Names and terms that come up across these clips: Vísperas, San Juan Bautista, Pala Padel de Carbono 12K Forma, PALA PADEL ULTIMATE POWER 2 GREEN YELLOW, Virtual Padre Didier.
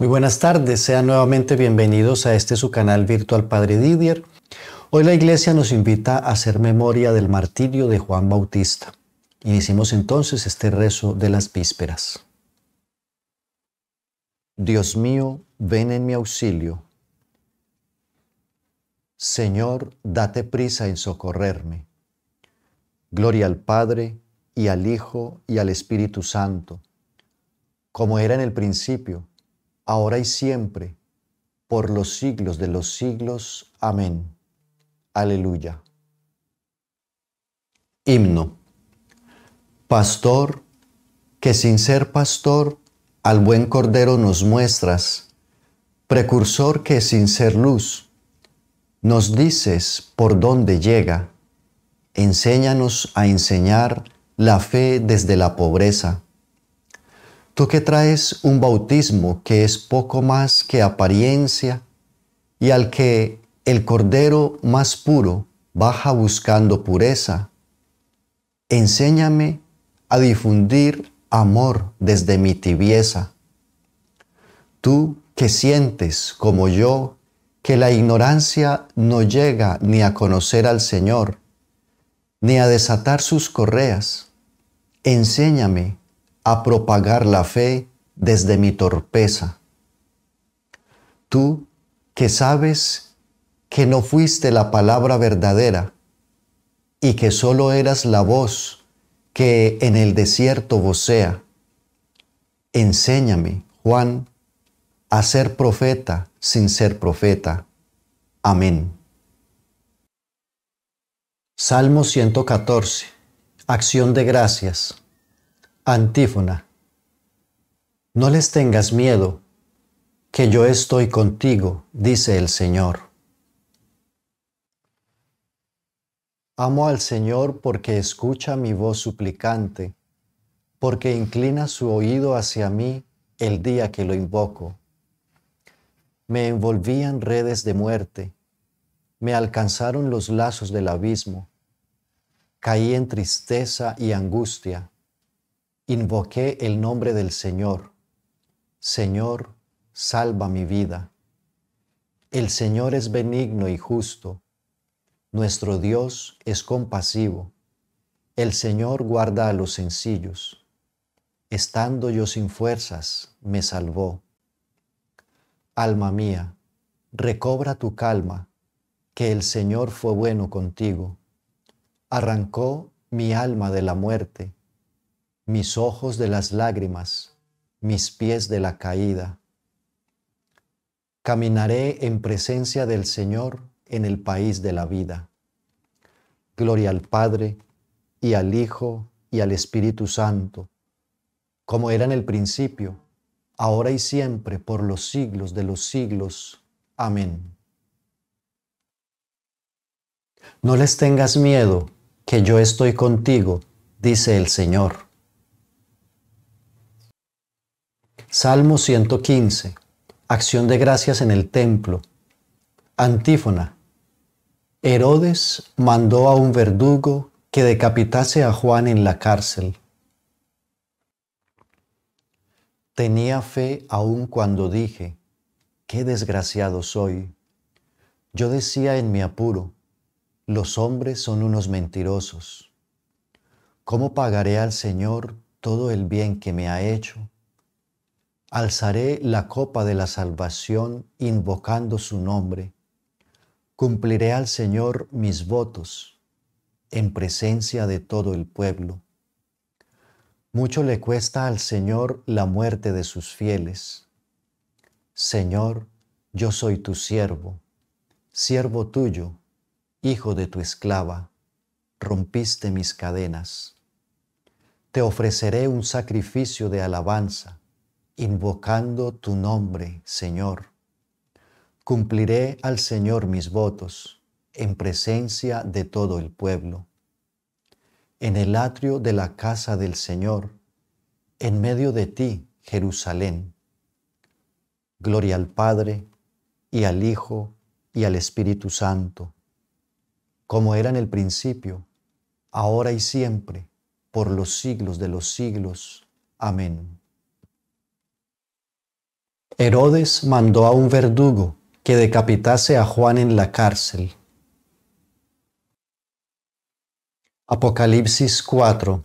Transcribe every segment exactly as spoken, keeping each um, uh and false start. Muy buenas tardes, sean nuevamente bienvenidos a este su canal Virtual Padre Didier. Hoy la Iglesia nos invita a hacer memoria del martirio de Juan Bautista. Iniciemos entonces este rezo de las Vísperas. Dios mío, ven en mi auxilio. Señor, date prisa en socorrerme. Gloria al Padre, y al Hijo, y al Espíritu Santo, como era en el principio, ahora y siempre, por los siglos de los siglos. Amén. Aleluya. Himno. Pastor, que sin ser pastor, al buen Cordero nos muestras, precursor que sin ser luz, nos dices por dónde llega, enséñanos a enseñar la fe desde la pobreza. Tú que traes un bautismo que es poco más que apariencia y al que el Cordero más puro baja buscando pureza, enséñame a difundir amor desde mi tibieza. Tú que sientes como yo que la ignorancia no llega ni a conocer al Señor, ni a desatar sus correas, enséñame a propagar la fe desde mi torpeza. Tú que sabes que no fuiste la palabra verdadera y que solo eras la voz que en el desierto vocea, enséñame, Juan, a ser profeta sin ser profeta. Amén. Salmo ciento catorce. Acción de gracias. Antífona. No les tengas miedo, que yo estoy contigo, dice el Señor. Amo al Señor porque escucha mi voz suplicante, porque inclina su oído hacia mí el día que lo invoco. Me envolvían redes de muerte, me alcanzaron los lazos del abismo. Caí en tristeza y angustia. Invoqué el nombre del Señor. Señor, salva mi vida. El Señor es benigno y justo. Nuestro Dios es compasivo. El Señor guarda a los sencillos. Estando yo sin fuerzas, me salvó. Alma mía, recobra tu calma, que el Señor fue bueno contigo. Arrancó mi alma de la muerte, mis ojos de las lágrimas, mis pies de la caída. Caminaré en presencia del Señor en el país de la vida. Gloria al Padre, y al Hijo, y al Espíritu Santo, como era en el principio, ahora y siempre, por los siglos de los siglos. Amén. No les tengas miedo, que yo estoy contigo, dice el Señor. Salmo ciento quince. Acción de gracias en el templo. Antífona. Herodes mandó a un verdugo que decapitase a Juan en la cárcel. Tenía fe aún cuando dije, qué desgraciado soy. Yo decía en mi apuro, los hombres son unos mentirosos. ¿Cómo pagaré al Señor todo el bien que me ha hecho? Alzaré la copa de la salvación invocando su nombre. Cumpliré al Señor mis votos en presencia de todo el pueblo. Mucho le cuesta al Señor la muerte de sus fieles. Señor, yo soy tu siervo, siervo tuyo, hijo de tu esclava, rompiste mis cadenas. Te ofreceré un sacrificio de alabanza, invocando tu nombre, Señor. Cumpliré al Señor mis votos, en presencia de todo el pueblo. En el atrio de la casa del Señor, en medio de ti, Jerusalén. Gloria al Padre, y al Hijo, y al Espíritu Santo, como era en el principio, ahora y siempre, por los siglos de los siglos. Amén. Herodes mandó a un verdugo que decapitase a Juan en la cárcel. Apocalipsis cuatro,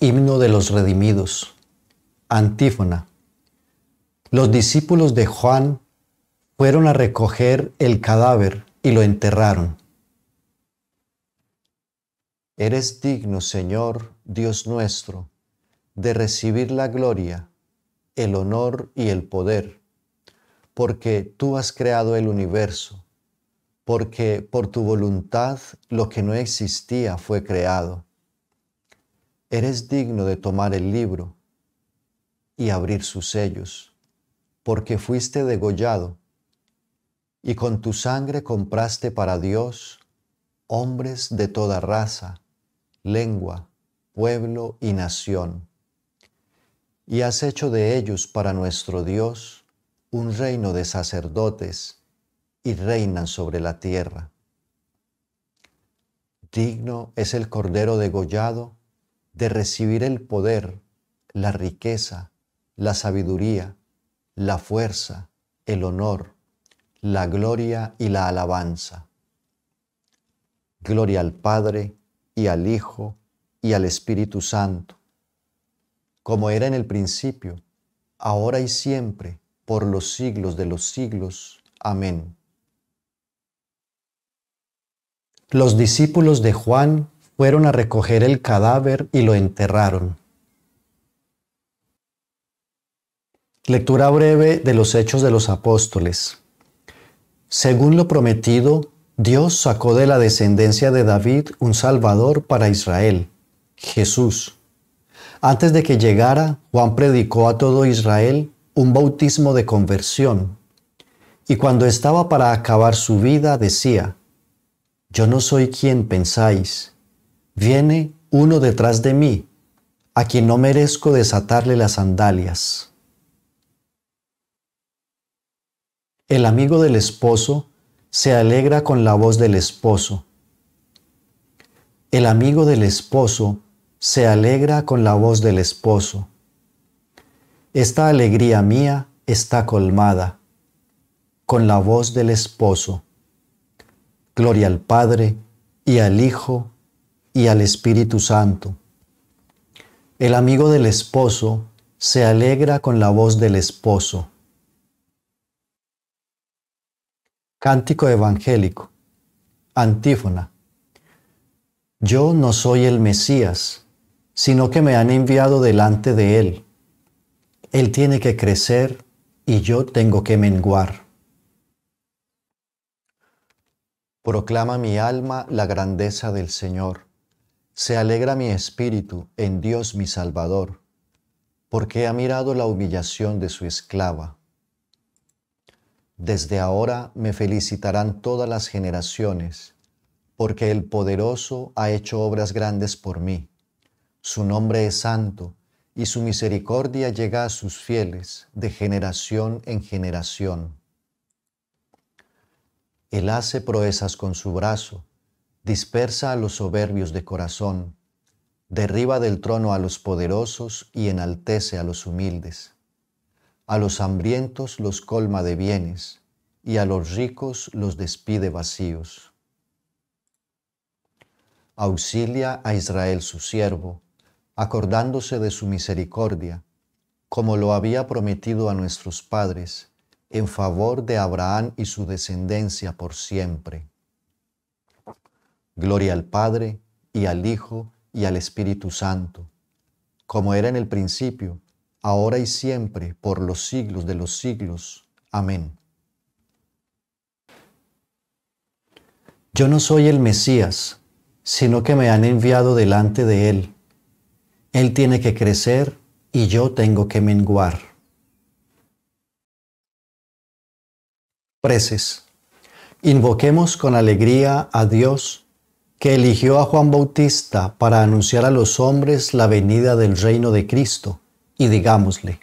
Himno de los Redimidos. Antífona. Los discípulos de Juan fueron a recoger el cadáver y lo enterraron. Eres digno, Señor, Dios nuestro, de recibir la gloria, el honor y el poder, porque tú has creado el universo, porque por tu voluntad lo que no existía fue creado. Eres digno de tomar el libro y abrir sus sellos, porque fuiste degollado y con tu sangre compraste para Dios hombres de toda raza, lengua, pueblo y nación, y has hecho de ellos para nuestro Dios un reino de sacerdotes, y reinan sobre la tierra. Digno es el Cordero degollado de recibir el poder, la riqueza, la sabiduría, la fuerza, el honor, la gloria y la alabanza. Gloria al Padre, y al Hijo, y al Espíritu Santo, como era en el principio, ahora y siempre, por los siglos de los siglos. Amén. Los discípulos de Juan fueron a recoger el cadáver y lo enterraron. Lectura breve de los Hechos de los Apóstoles. Según lo prometido, Dios sacó de la descendencia de David un Salvador para Israel, Jesús. Antes de que llegara, Juan predicó a todo Israel un bautismo de conversión. Y cuando estaba para acabar su vida, decía: Yo no soy quien pensáis. Viene uno detrás de mí, a quien no merezco desatarle las sandalias. El amigo del esposo se alegra con la voz del esposo. El amigo del esposo se alegra con la voz del esposo. Esta alegría mía está colmada con la voz del esposo. Gloria al Padre, y al Hijo, y al Espíritu Santo. El amigo del esposo se alegra con la voz del esposo. Cántico evangélico. Antífona. Yo no soy el Mesías, sino que me han enviado delante de él. Él tiene que crecer y yo tengo que menguar. Proclama mi alma la grandeza del Señor. Se alegra mi espíritu en Dios mi Salvador, porque ha mirado la humillación de su esclava. Desde ahora me felicitarán todas las generaciones, porque el Poderoso ha hecho obras grandes por mí. Su nombre es santo, y su misericordia llega a sus fieles de generación en generación. Él hace proezas con su brazo, dispersa a los soberbios de corazón, derriba del trono a los poderosos y enaltece a los humildes. A los hambrientos los colma de bienes, y a los ricos los despide vacíos. Auxilia a Israel su siervo, acordándose de su misericordia, como lo había prometido a nuestros padres, en favor de Abraham y su descendencia por siempre. Gloria al Padre, y al Hijo, y al Espíritu Santo, como era en el principio, ahora y siempre, por los siglos de los siglos. Amén. Yo no soy el Mesías, sino que me han enviado delante de él. Él tiene que crecer y yo tengo que menguar. Preces. Invoquemos con alegría a Dios, que eligió a Juan Bautista para anunciar a los hombres la venida del reino de Cristo, y digámosle: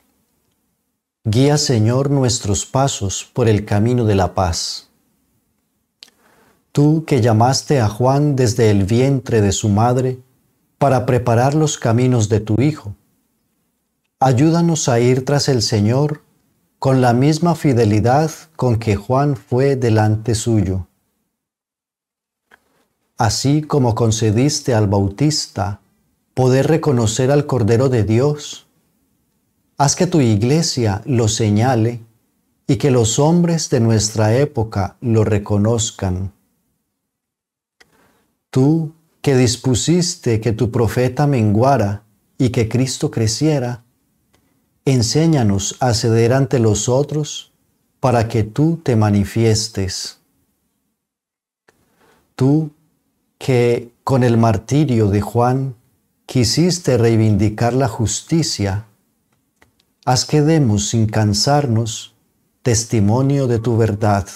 Guía, Señor, nuestros pasos por el camino de la paz. Tú que llamaste a Juan desde el vientre de su madre para preparar los caminos de tu Hijo, ayúdanos a ir tras el Señor con la misma fidelidad con que Juan fue delante suyo. Así como concediste al Bautista poder reconocer al Cordero de Dios, haz que tu iglesia lo señale y que los hombres de nuestra época lo reconozcan. Tú, que dispusiste que tu profeta menguara y que Cristo creciera, enséñanos a ceder ante los otros para que tú te manifiestes. Tú, que con el martirio de Juan quisiste reivindicar la justicia, haz que demos sin cansarnos testimonio de tu verdad.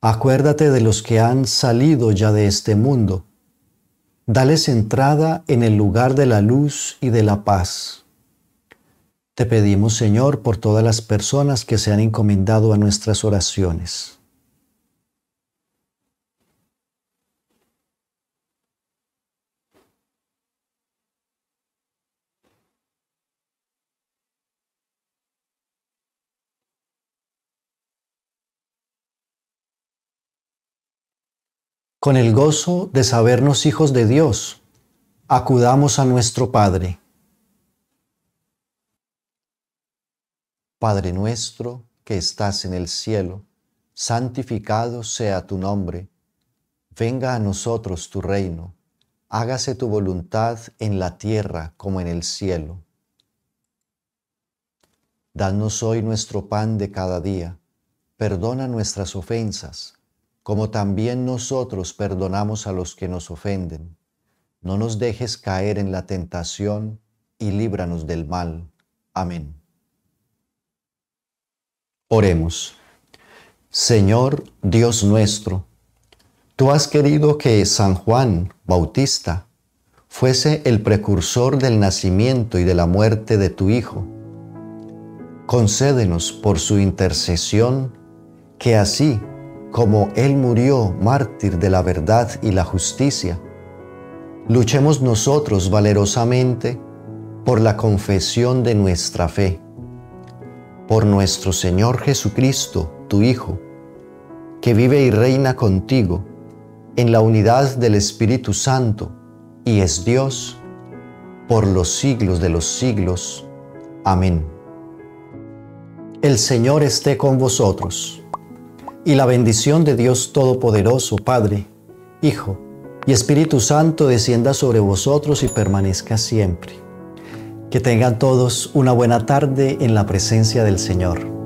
Acuérdate de los que han salido ya de este mundo. Dales entrada en el lugar de la luz y de la paz. Te pedimos, Señor, por todas las personas que se han encomendado a nuestras oraciones. Con el gozo de sabernos hijos de Dios, acudamos a nuestro Padre. Padre nuestro que estás en el cielo, santificado sea tu nombre. Venga a nosotros tu reino. Hágase tu voluntad en la tierra como en el cielo. Danos hoy nuestro pan de cada día. Perdona nuestras ofensas, como también nosotros perdonamos a los que nos ofenden. No nos dejes caer en la tentación y líbranos del mal. Amén. Oremos. Señor Dios nuestro, tú has querido que San Juan Bautista fuese el precursor del nacimiento y de la muerte de tu Hijo. Concédenos por su intercesión que así, como Él murió mártir de la verdad y la justicia, luchemos nosotros valerosamente por la confesión de nuestra fe. Por nuestro Señor Jesucristo, tu Hijo, que vive y reina contigo en la unidad del Espíritu Santo y es Dios, por los siglos de los siglos. Amén. El Señor esté con vosotros. Y la bendición de Dios Todopoderoso, Padre, Hijo y Espíritu Santo, descienda sobre vosotros y permanezca siempre. Que tengan todos una buena tarde en la presencia del Señor.